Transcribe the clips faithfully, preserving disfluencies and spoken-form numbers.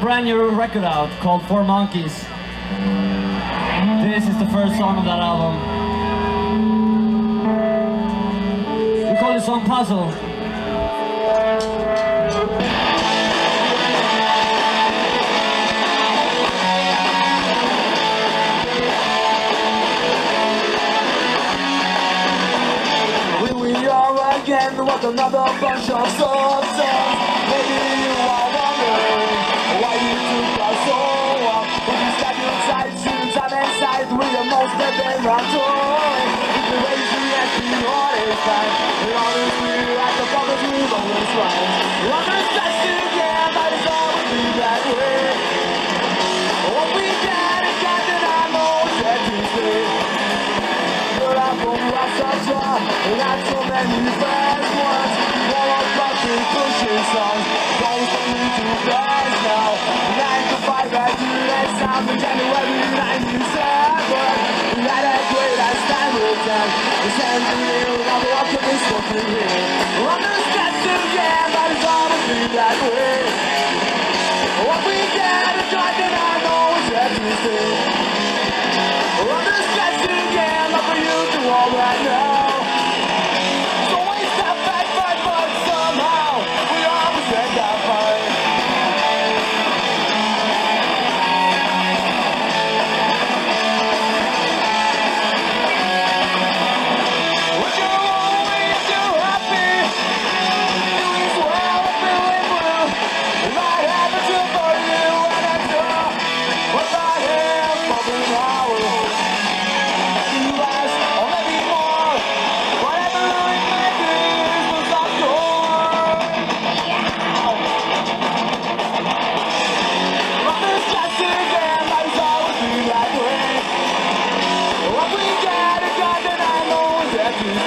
Brand new record out called Four Monkeys. This is the first song of that album. We call this song Puzzle. Here we are again with another bunch of songs. We're the most living rock toy. time. We always knew at the bubbles we've always right. Love is tested, yeah, might as well be that way. What we did is that that I know it's every day. But I won't last such long, and that's so many bad ones. All our fucking pushing songs, those that need to rise now. nine to five I do that sound for January ninety-seven. We had a great ass time with them. It's ending in love, what can we still be here? London's tested, yeah, but it's always been that way. What we did is like that I know it's everything. London's tested, yeah, but for you to all right now. Make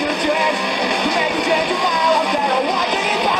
a change, make a change in my life that I want to get by.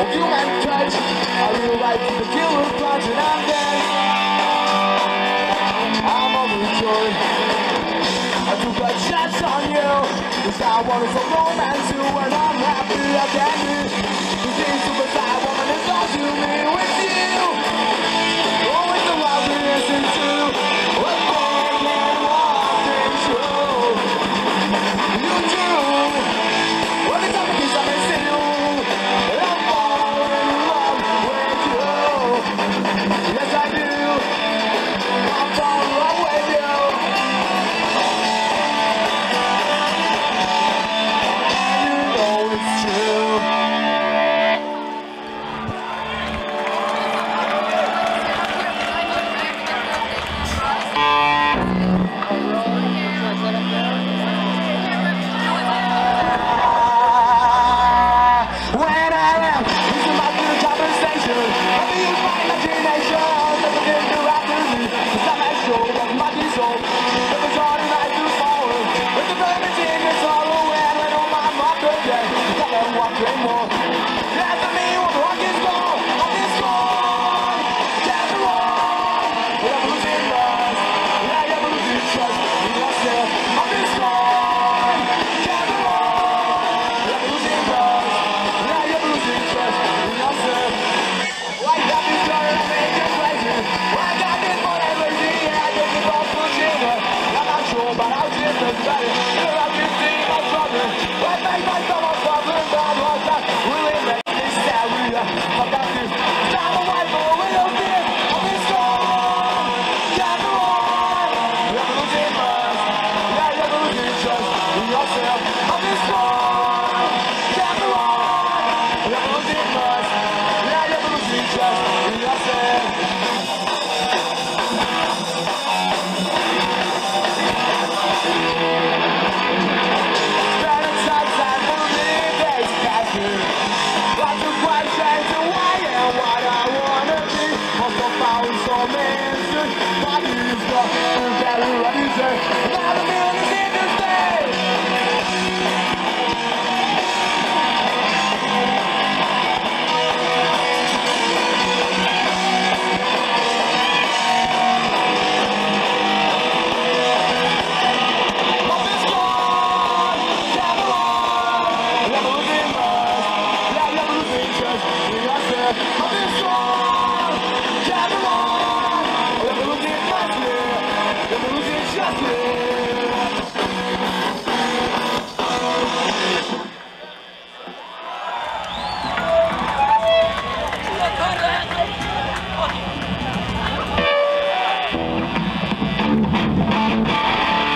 a human touch. I will write the killer punch and I'm dead. I'm overjoyed. I took a chance on you, cause I wanted some romance too, and I'm happy I can do. Cause this superstar woman is all to me with you. Oh, with the wild we listen to. Oh, oh, man, what is true? You do. What is up with this? I'm missing you. I'm all in love with you. Yes, I do. I'm all in love with you. And you know it's true. When I am using my little conversation, I will use my imagination. Never did the right to me, cause I'm as sure of my soul. Never thought it right to follow, with the purpose in your sorrow. And when all my mother dead, I am walking more. Death to me will rock his ball, on his song. Death to all, never losing love. I never losing trust in yourself, on his song. Death to all, never losing love. I never losing trust in yourself. Why got this story of ancient pleasure? Why got this for everything? I don't give up pushing her. I'm not sure, but I'll just try it. Here I can see my problem. Why make my stomach problem? God, what's that? Will it make me sad with you? How about this? Stop a white boy with a beer. On his song. Got the one. Never losing love. Yeah, never losing trust in yourself. On his song. Got the one. Never losing love. Yeah, never losing trust in yourself. Better times I believe they pass me. Lots of questions to why and what I wanna be. Most of my own soul answers. My news got to better what you say. Now the music in the stage. Love is gone, never lost, never losing lust, yeah, never losing trust in yourself. Love is gone, never lost, never losing trust, yeah, never losing trust, yeah.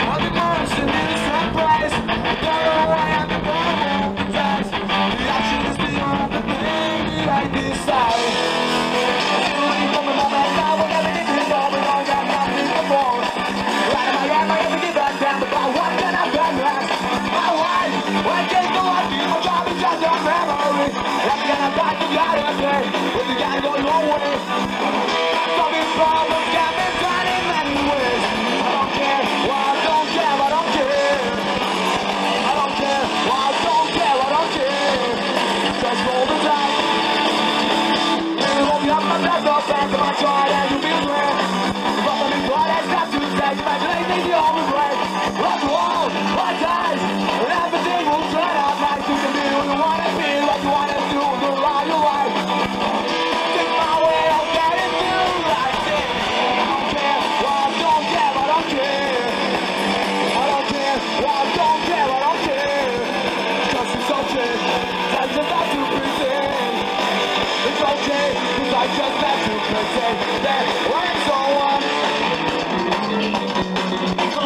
I'm the person in the surprise. Don't know why I'm the one who dies. The action is beyond the thing that I decide. Feeling from another side, but everything is over. I got nothing to fall. Why am I at my everything back down? But what can I do next? My wife, why can't the life be? My job is just a memory. I'm gonna die together again, but you gotta go your way. Some of these problems got me done in many ways. I don't care, well, I don't care, I don't care. I don't care, well, I don't care, I don't care. Just roll the dice. Maybe won't be up my best of friends, but I tried and you feel great. But I'm in blood, it's not too sex, imagination's the only way. Rock and roll, what dies, and everything will turn out nice. You can be who you wanna be, what you wanna do, do all your life. Take my way, I'll get it through like this. I don't care, well, I don't care, I don't care. I don't care, well, I don't care, I don't care. Just it's okay, that's just not to pretend. It's okay, cause I just have to pretend that I'm someone. This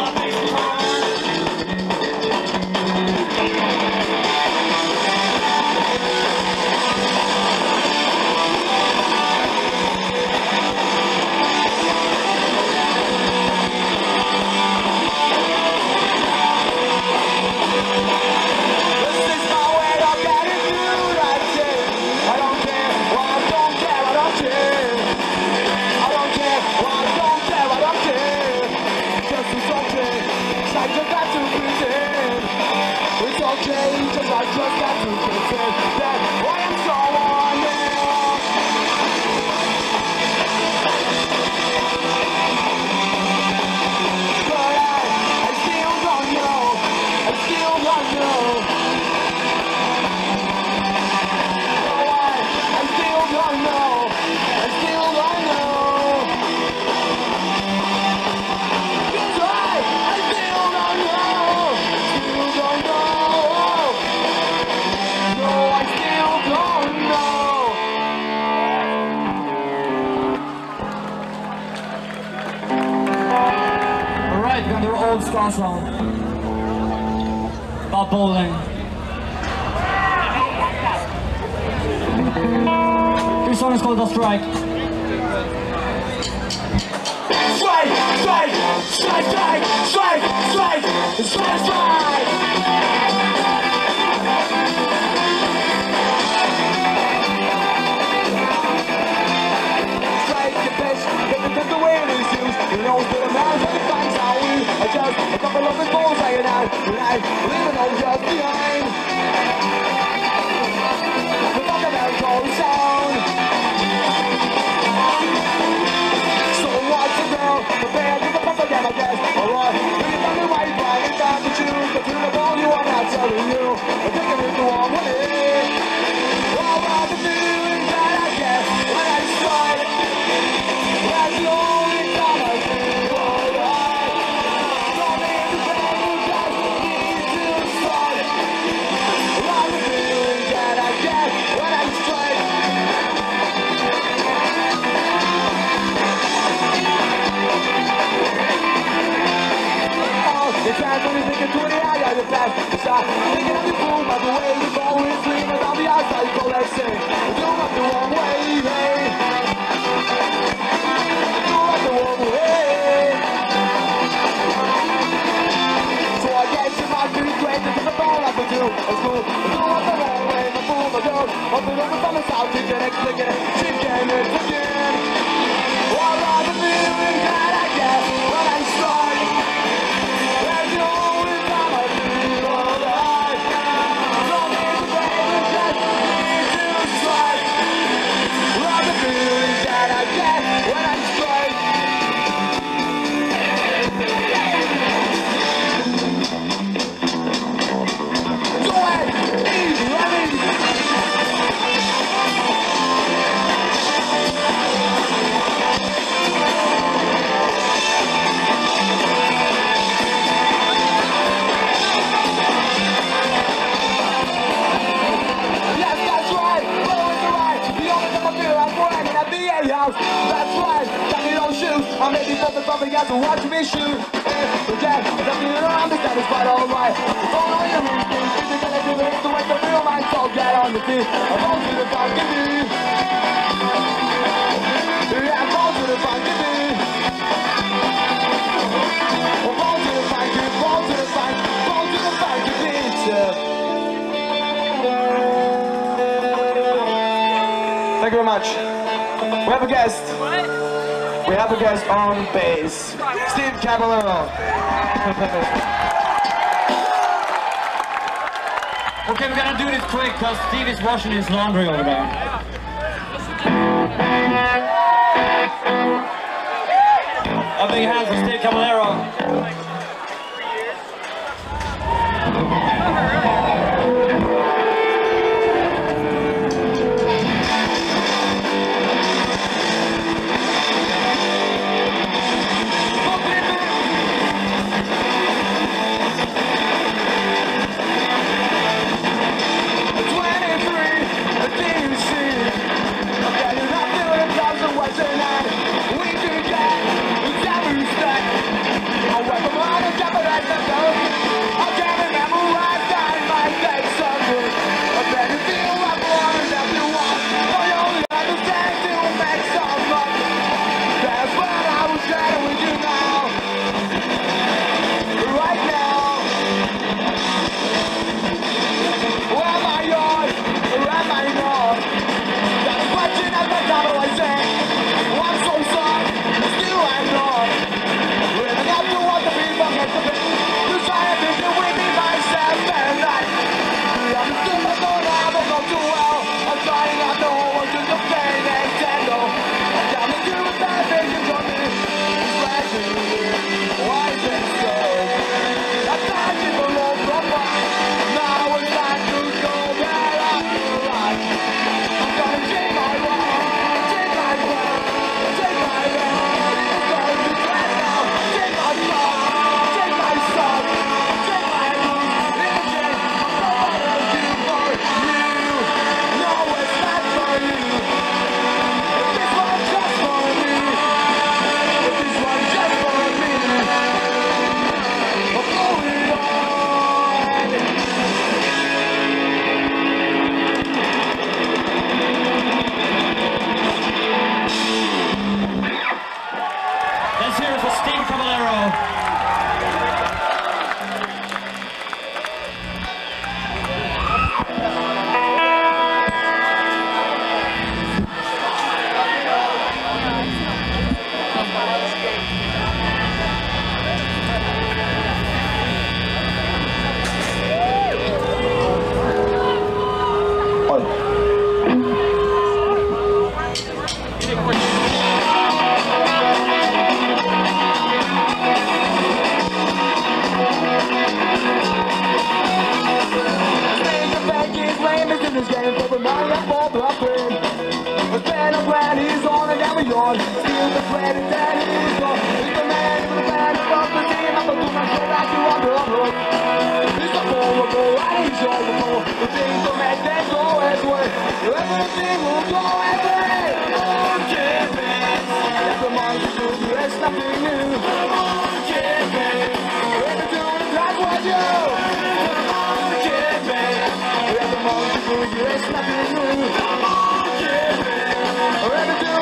is my way, I'll get it through like this. I don't care, well, I don't care, I don't care. I don't care, old song about bowling. This song is called Da Strike. Strike, strike, strike, strike, strike, strike, strike, strike. Watch me shoot, and forget that you don't understand it's quite alright. All on your knees, you think that I do it, it's the way to feel my soul. Get on your feet, I'm all to the fucking beat. Yeah, I'm all to the fucking beat. I'm all to the fucking beat, all to the fucking beat, all to the fucking beat, yeah. Thank you very much. We have a guest. What? We have a guest on bass, Steve Caballero. Okay, we're gonna do this quick, cause Steve is washing his laundry over there. A big hand for Steve Caballero. I can't remember what Lord, steal the bread and that it was gone. It's the man in the land of the team, I'm gonna do my shit out to on the road. It's a horrible, I ain't sure the more. The things don't make that go as well. Everything will go as well. Oh, Japan, that's the monkey to the rest, nothing new. Oh, Japan, we're gonna do it like what you. Oh, Japan, that's the monkey to the rest, nothing new. Oh, Japan, we're gonna do it.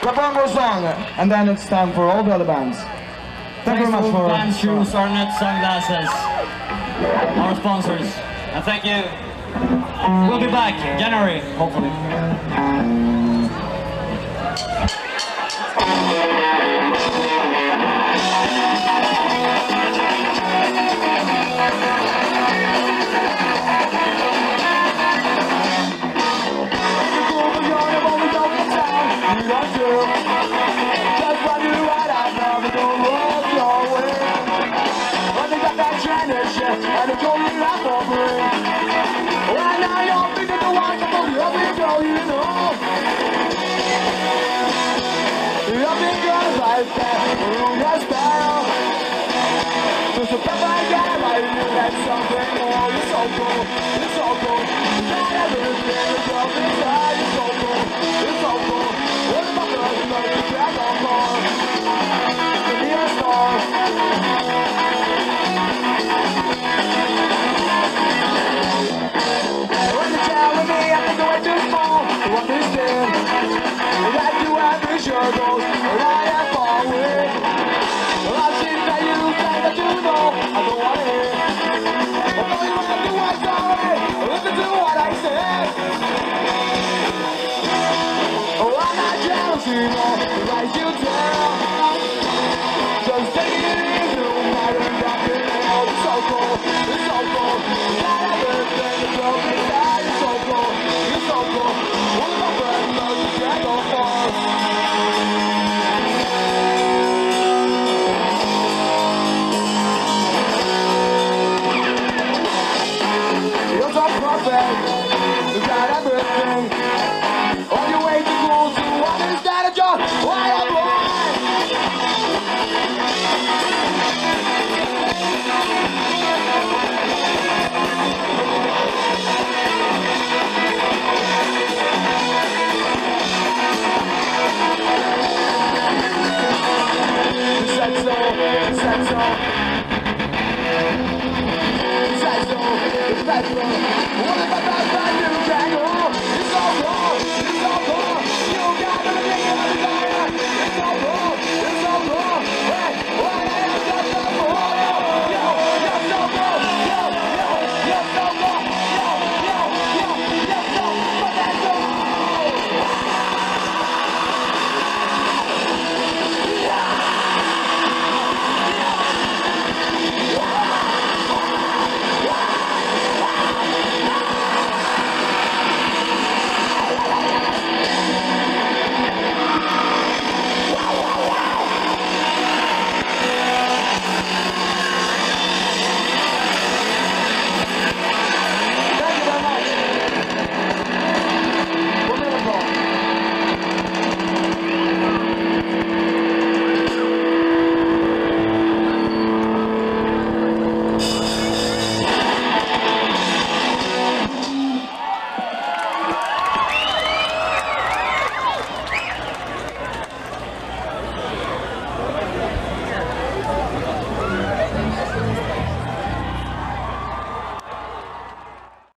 The bongo song, and then it's time for all the other bands. Thank you very much for Dance Shoes, Our Net Sunglasses, our sponsors, and thank you. We'll be back in January, hopefully. Got everything.